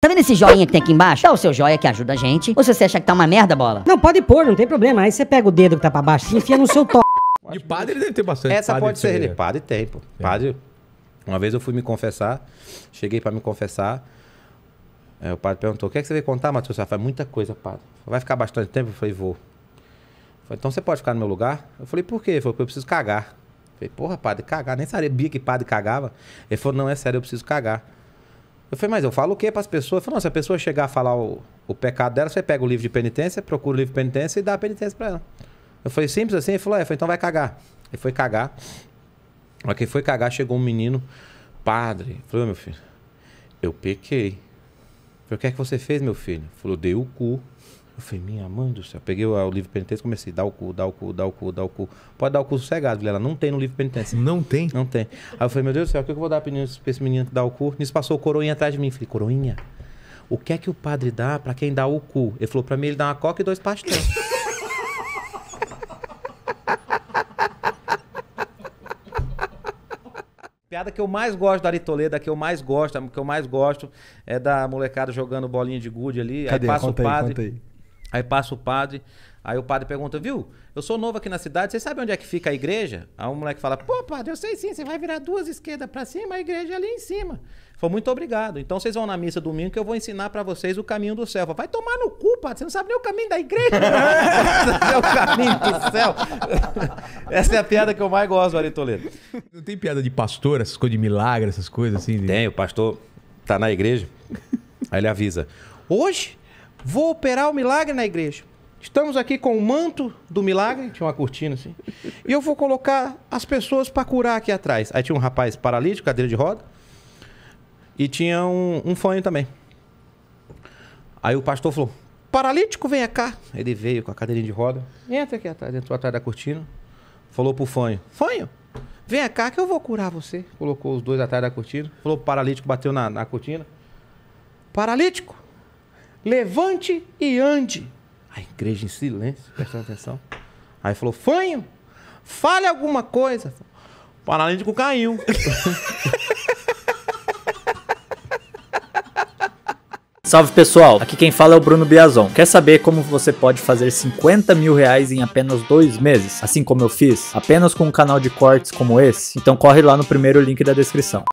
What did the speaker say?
Tá vendo esse joinha que tem aqui embaixo? Dá o seu joia que ajuda a gente. Ou se você achar que tá uma merda, bola? Não, pode pôr, não tem problema. Aí você pega o dedo que tá pra baixo e enfia no seu to... De padre deve ter bastante. Essa pode ser ele. Padre tem, pô. Padre... Uma vez eu fui me confessar, cheguei pra me confessar. Aí o padre perguntou, o que é que você veio contar, Matheus? Faz muita coisa, padre. Vai ficar bastante tempo? Eu falei, vou. Eu falei, então você pode ficar no meu lugar? Eu falei, por quê? Ele falou, porque eu preciso cagar. Eu falei, porra, padre, cagar? Nem sabia que padre cagava. Ele falou, não, é sério, eu preciso cagar. Eu falei, mas eu falo o quê para as pessoas? Eu falei, não, se a pessoa chegar a falar o pecado dela, você pega o livro de penitência, procura o livro de penitência e dá a penitência para ela. Eu falei, simples assim? Ele falou, é, eu falei, então vai cagar. Ele foi cagar. Na hora que ele foi cagar, chegou um menino, padre. Eu falei, meu filho, eu pequei. Eu falei, o que é que você fez, meu filho? Ele falou, dei o cu. Eu falei, minha mãe do céu. Eu peguei o livro de penitência e comecei, dá o cu, dá o cu, dá o cu, dá o cu. Pode dar o cu sossegado, Vilela. Não tem no livro de penitência. Não tem? Não tem. Aí eu falei, meu Deus do céu, o que eu vou dar pra esse menino que dá o cu? Nisso passou o coroinha atrás de mim. Eu falei, coroinha, o que é que o padre dá pra quem dá o cu? Ele falou, pra mim ele dá uma coca e 2 pastéis. Piada que eu mais gosto da Aritoleda, que eu mais gosto é da molecada jogando bolinha de gude ali. Cadê? Aí passa o padre. Aí passa o padre, aí o padre pergunta, viu, eu sou novo aqui na cidade, você sabe onde é que fica a igreja? Aí o moleque fala, pô, padre, eu sei sim, você vai virar 2 esquerdas pra cima, a igreja é ali em cima. Falei, muito obrigado, então vocês vão na missa domingo que eu vou ensinar pra vocês o caminho do céu. Falei, vai tomar no cu, padre, você não sabe nem o caminho da igreja. É o caminho do céu. Essa é a piada que eu mais gosto, Aritoleda. Não tem piada de pastor, essas coisas de milagre, essas coisas assim? Tem, o pastor tá na igreja, aí ele avisa, hoje... vou operar o milagre na igreja. Estamos aqui com o manto do milagre. Tinha uma cortina assim. E eu vou colocar as pessoas para curar aqui atrás. Aí tinha um rapaz paralítico, cadeira de roda. E tinha um fanho também. Aí o pastor falou, paralítico, vem cá. Ele veio com a cadeirinha de roda. Entra aqui atrás, entrou atrás da cortina. Falou pro fanho, fanho, vem cá que eu vou curar você. Colocou os 2 atrás da cortina. Falou pro paralítico, bateu na cortina. Paralítico, levante e ande. A igreja em silêncio, prestando atenção. Aí falou, fanho, fale alguma coisa. O paralítico caiu. Salve pessoal, aqui quem fala é o Bruno Biazon. Quer saber como você pode fazer 50 mil reais em apenas 2 meses? Assim como eu fiz? Apenas com um canal de cortes como esse? Então corre lá no primeiro link da descrição.